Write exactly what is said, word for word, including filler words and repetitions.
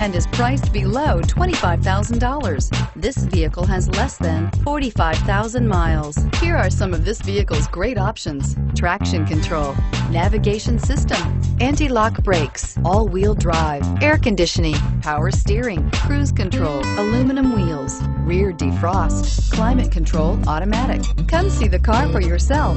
and is priced below twenty-five thousand dollars. This vehicle has less than forty-five thousand miles. Here are some of this vehicle's great options: traction control, navigation system, anti-lock brakes, all-wheel drive, air conditioning, power steering, cruise control, aluminum wheels, rear defrost, climate control automatic. Come see the car for yourself.